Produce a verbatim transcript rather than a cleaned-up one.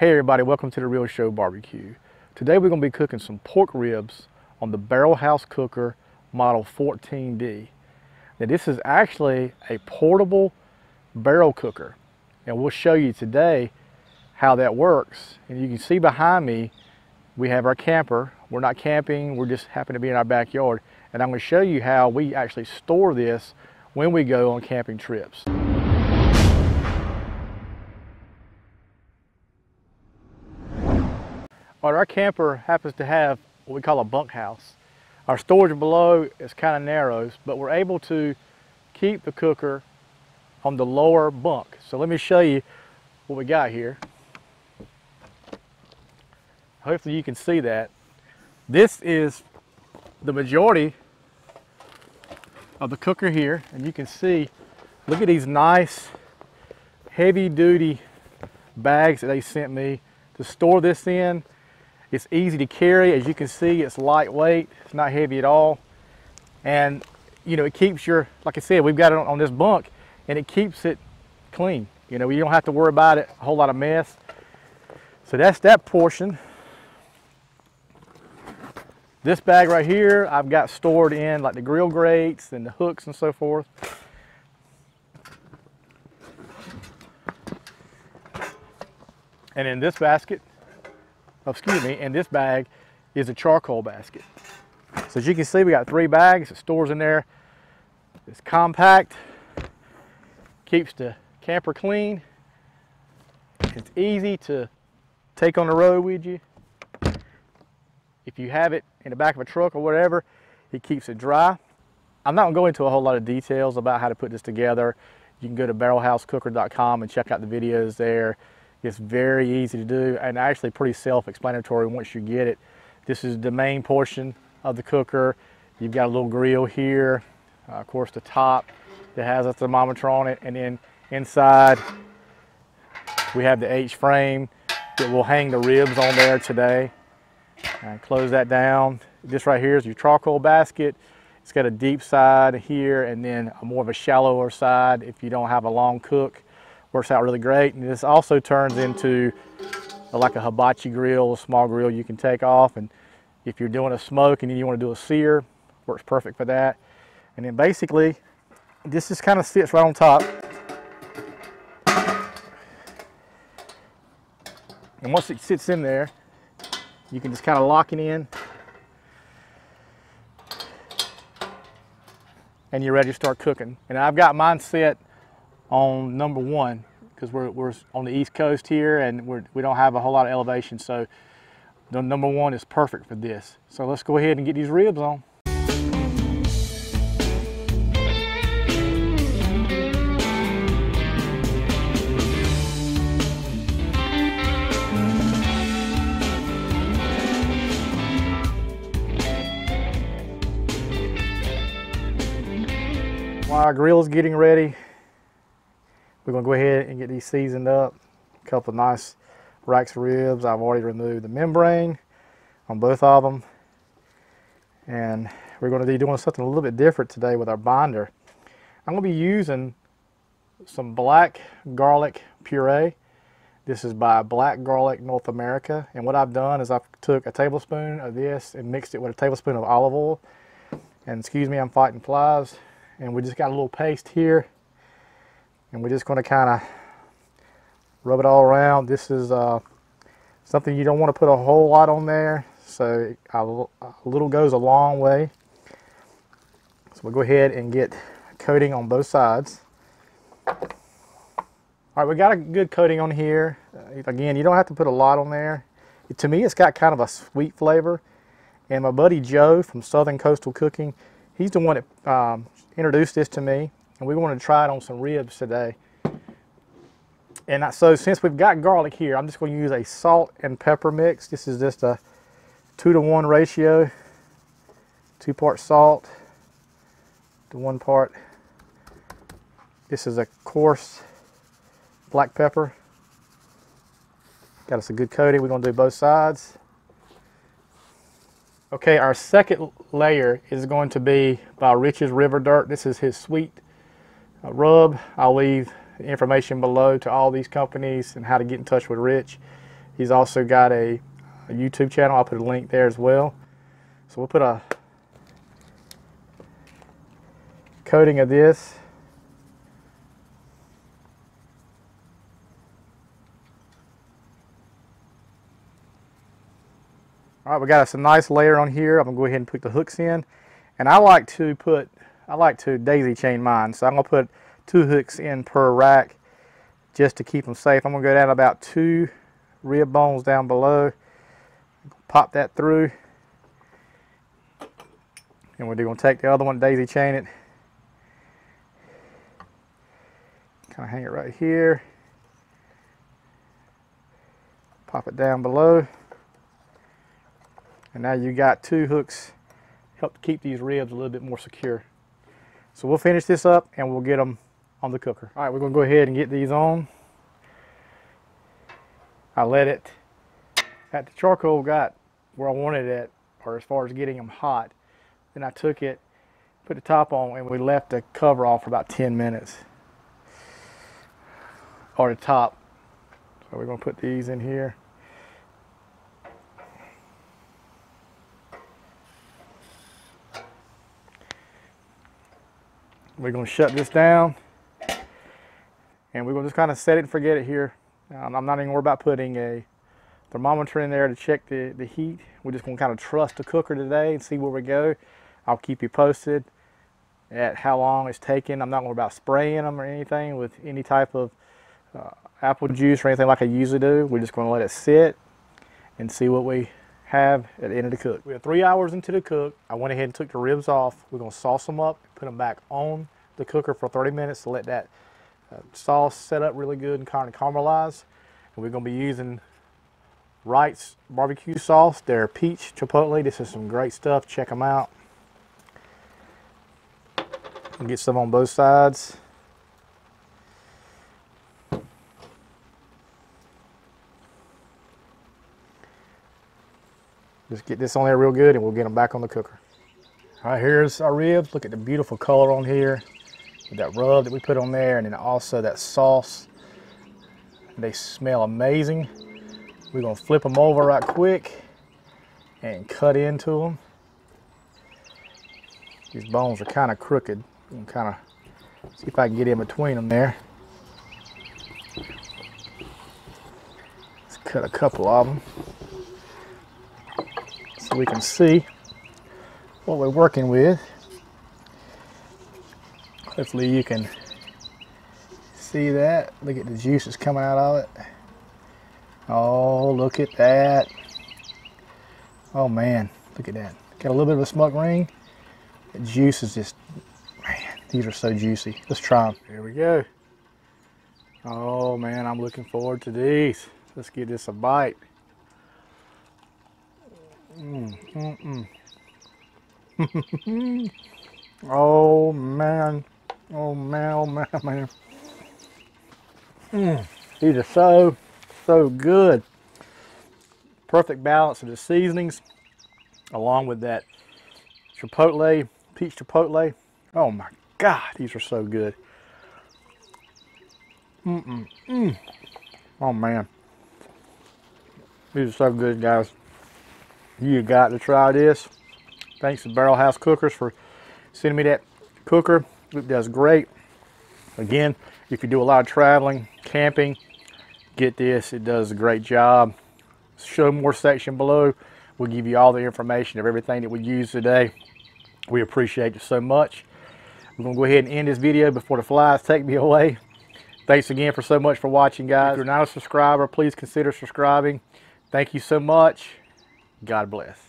Hey everybody, welcome to The Real Show Barbecue. Today we're going to be cooking some pork ribs on the Barrel House Cooker Model fourteen D. Now this is actually a portable barrel cooker, and we'll show you today how that works. And you can see behind me we have our camper. We're not camping, we're just happen to be in our backyard, and I'm going to show you how we actually store this when we go on camping trips. All right, our camper happens to have what we call a bunkhouse. Our storage below is kind of narrow, but we're able to keep the cooker on the lower bunk. So let me show you what we got here. Hopefully you can see that. This is the majority of the cooker here, and you can see, look at these nice heavy-duty bags that they sent me to store this in. It's easy to carry, as you can see, it's lightweight, it's not heavy at all. And, you know, it keeps your, like I said, we've got it on, on this bunk, and it keeps it clean. You know, you don't have to worry about it, a whole lot of mess. So that's that portion. This bag right here, I've got stored in like the grill grates and the hooks and so forth. And in this basket, excuse me, and this bag is a charcoal basket. So as you can see, we got three bags, it stores in there. It's compact, keeps the camper clean. It's easy to take on the road with you. If you have it in the back of a truck or whatever, it keeps it dry. I'm not gonna go into a whole lot of details about how to put this together. You can go to barrel house cooker dot com and check out the videos there. It's very easy to do, and actually pretty self-explanatory once you get it. This is the main portion of the cooker. You've got a little grill here, uh, of course the top that has a thermometer on it, and then inside we have the H-frame that will hang the ribs on there today. And close that down. This right here is your charcoal basket. It's got a deep side here and then a more of a shallower side if you don't have a long cook. Works out really great, and this also turns into a, like a hibachi grill, a small grill you can take off, and if you're doing a smoke and then you want to do a sear, works perfect for that. And then basically this just kind of sits right on top, and once it sits in there you can just kind of lock it in and you're ready to start cooking. And I've got mine set on number one because we're, we're on the East Coast here, and we're, we don't have a whole lot of elevation, so the number one is perfect for this. So let's go ahead and get these ribs on. While our grill is getting ready, we're gonna go ahead and get these seasoned up. A couple of nice Wright's ribs. I've already removed the membrane on both of them. And we're gonna be doing something a little bit different today with our binder. I'm gonna be using some black garlic puree. This is by Black Garlic North America. And what I've done is I've took a tablespoon of this and mixed it with a tablespoon of olive oil. And excuse me, I'm fighting flies. And we just got a little paste here, and we're just going to kind of rub it all around. This is uh, something you don't want to put a whole lot on there, so a little goes a long way. So we'll go ahead and get a coating on both sides. All right, we got a good coating on here. Uh, again, you don't have to put a lot on there. It, to me, it's got kind of a sweet flavor. And my buddy Joe from Southern Coastal Cooking, he's the one that um, introduced this to me. And we want to try it on some ribs today. And so since we've got garlic here, I'm just going to use a salt and pepper mix. This is just a two to one ratio, two parts salt to one part. This is a coarse black pepper. Got us a good coating. We're going to do both sides. Okay, our second layer is going to be by Rich's River Dirt. This is his sweet Uh, rub. I'll leave the information below to all these companies and how to get in touch with Rich. He's also got a, a YouTube channel. I'll put a link there as well. So we'll put a coating of this. All right, we got us a nice layer on here. I'm gonna go ahead and put the hooks in, and I like to put, I like to daisy chain mine. So I'm gonna put two hooks in per rack just to keep them safe. I'm gonna go down about two rib bones down below, pop that through, and we're gonna take the other one, daisy chain it, kind of hang it right here, pop it down below. And now you got two hooks, help to keep these ribs a little bit more secure. So we'll finish this up and we'll get them on the cooker. All right, we're gonna go ahead and get these on. I let it, at the charcoal got where I wanted it, or as far as getting them hot. Then I took it, put the top on, and we left the cover off for about ten minutes. Or the top. So we're gonna put these in here. We're gonna shut this down, and we're gonna just kind of set it and forget it here. Um, I'm not even worried about putting a thermometer in there to check the, the heat. We're just gonna kind of trust the cooker today and see where we go. I'll keep you posted at how long it's taking. I'm not worried about spraying them or anything with any type of uh, apple juice or anything like I usually do. We're just gonna let it sit and see what we have at the end of the cook. We have three hours into the cook. I went ahead and took the ribs off. We're gonna sauce them up, put them back on the cooker for thirty minutes to let that uh, sauce set up really good and kind of caramelize. And we're gonna be using Wright's barbecue sauce, their Peach Chipotle. This is some great stuff, check them out. We'll get some on both sides. Just get this on there real good and we'll get them back on the cooker. All right, here's our ribs. Look at the beautiful color on here with that rub that we put on there, and then also that sauce. They smell amazing. We're gonna flip them over right quick and cut into them. These bones are kind of crooked. I'm kind of see if I can get in between them there. Let's cut a couple of them so we can see what we're working with. Hopefully you can see that. Look at the juices coming out of it. Oh, look at that. Oh man, look at that. Got a little bit of a smoke ring. The juice is just, man, these are so juicy. Let's try them. Here we go. Oh man, I'm looking forward to these. Let's give this a bite. Mm, mm, mm. Oh man, oh man, oh man, man. Mm. These are so, so good. Perfect balance of the seasonings, along with that chipotle, peach chipotle. Oh my God, these are so good. Mm, mm, mm. Oh man, these are so good, guys. You got to try this. Thanks to Barrel House Cookers for sending me that cooker. It does great. Again, if you do a lot of traveling, camping, get this. It does a great job. Show more section below. We'll give you all the information of everything that we use today. We appreciate you so much. We're going to go ahead and end this video before the flies take me away. Thanks again for so much for watching, guys. If you're not a subscriber, please consider subscribing. Thank you so much. God bless.